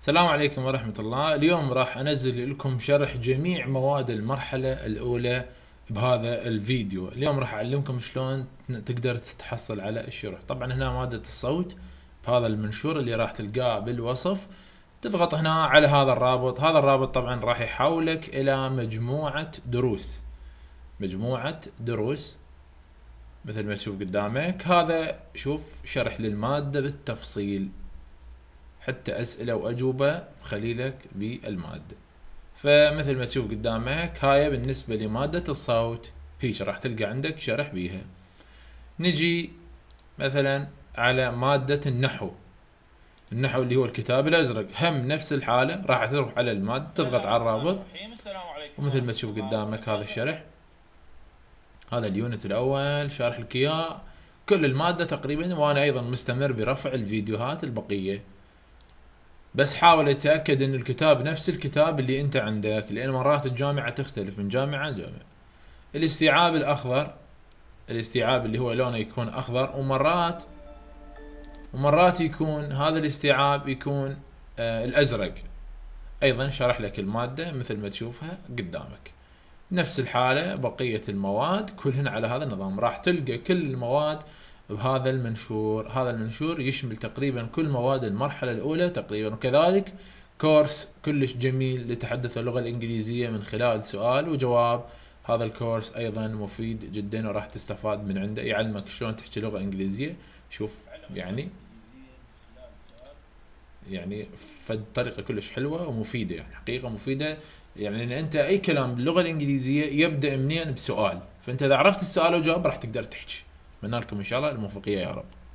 السلام عليكم ورحمة الله. اليوم راح انزل لكم شرح جميع مواد المرحلة الاولى بهذا الفيديو. اليوم راح اعلمكم شلون تقدر تتحصل على الشرح. طبعا هنا مادة الصوت بهذا المنشور اللي راح تلقاه بالوصف، تضغط هنا على هذا الرابط. هذا الرابط طبعا راح يحولك الى مجموعة دروس مثل ما تشوف قدامك. هذا شوف شرح للمادة بالتفصيل، حتى أسئلة وأجوبة بخليلك بالمادة. فمثل ما تشوف قدامك هاي بالنسبة لمادة الصوت، هيش راح تلقى عندك شرح بيها. نجي مثلا على مادة النحو اللي هو الكتاب الأزرق، هم نفس الحالة. راح تروح على المادة، تضغط على الرابط، ومثل ما تشوف قدامك هذا الشرح. هذا اليونت الأول شارح لك إياه كل المادة تقريبا، وأنا أيضا مستمر برفع الفيديوهات البقية. بس حاول اتاكد ان الكتاب نفس الكتاب اللي انت عندك، لان مرات الجامعه تختلف من جامعه لجامعه. الاستيعاب الاخضر، الاستيعاب اللي هو لونه يكون اخضر، ومرات يكون هذا الاستيعاب يكون الازرق. ايضا شرح لك الماده مثل ما تشوفها قدامك، نفس الحاله بقيه المواد كلهن على هذا النظام. راح تلقى كل المواد بهذا المنشور. هذا المنشور يشمل تقريبا كل مواد المرحلة الأولى تقريبا، وكذلك كورس كلش جميل لتحدث اللغة الإنجليزية من خلال سؤال وجواب. هذا الكورس أيضا مفيد جدا وراح تستفاد من عنده، يعلمك شلون تحكي لغة إنجليزية. شوف يعني فالطريقة كلش حلوة ومفيدة، يعني حقيقة مفيدة. يعني إن أنت أي كلام باللغة الإنجليزية يبدأ منين بسؤال، فأنت إذا عرفت السؤال وجواب راح تقدر تحكي. أتمنى لكم إن شاء الله الموفقية يا رب.